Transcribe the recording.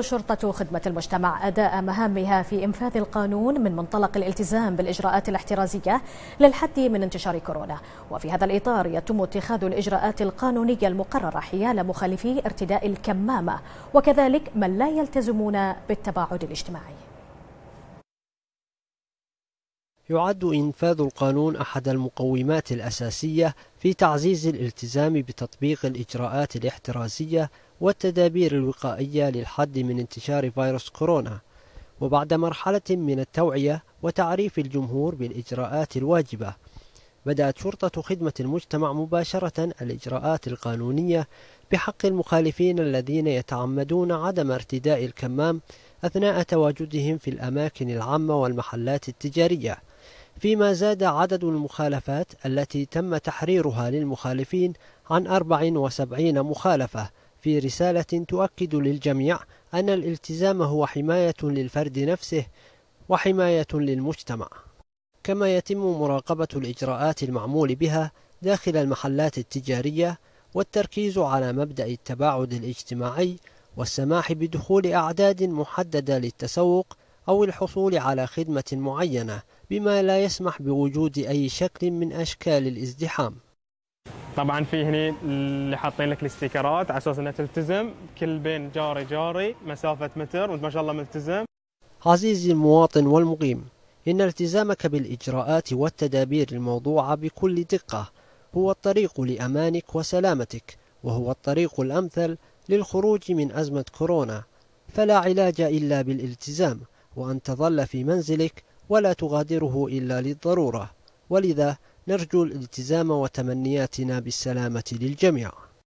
شرطة خدمة المجتمع أداء مهامها في إنفاذ القانون من منطلق الالتزام بالإجراءات الاحترازية للحد من انتشار كورونا، وفي هذا الإطار يتم اتخاذ الإجراءات القانونية المقررة حيال مخالفي ارتداء الكمامة وكذلك من لا يلتزمون بالتباعد الاجتماعي. يعد إنفاذ القانون أحد المقومات الأساسية في تعزيز الالتزام بتطبيق الإجراءات الاحترازية والتدابير الوقائية للحد من انتشار فيروس كورونا، وبعد مرحلة من التوعية وتعريف الجمهور بالإجراءات الواجبة، بدأت شرطة خدمة المجتمع مباشرة الإجراءات القانونية بحق المخالفين الذين يتعمدون عدم ارتداء الكمام أثناء تواجدهم في الأماكن العامة والمحلات التجارية، فيما زاد عدد المخالفات التي تم تحريرها للمخالفين عن 74 مخالفة في رسالة تؤكد للجميع أن الالتزام هو حماية للفرد نفسه وحماية للمجتمع. كما يتم مراقبة الإجراءات المعمول بها داخل المحلات التجارية والتركيز على مبدأ التباعد الاجتماعي والسماح بدخول أعداد محددة للتسوق أو الحصول على خدمة معينة، بما لا يسمح بوجود أي شكل من أشكال الازدحام. طبعا في هني اللي حاطين لك الاستيكرات على اساس انها تلتزم، كل بين جاري مسافه متر، وانت ما شاء الله ملتزم. عزيزي المواطن والمقيم، ان التزامك بالاجراءات والتدابير الموضوعه بكل دقه هو الطريق لامانك وسلامتك، وهو الطريق الامثل للخروج من ازمه كورونا، فلا علاج الا بالالتزام، وان تظل في منزلك ولا تغادره الا للضروره، ولذا نرجو الالتزام وتمنياتنا بالسلامة للجميع.